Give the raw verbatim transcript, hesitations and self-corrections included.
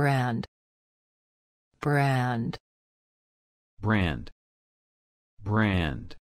brand, brand, brand, brand,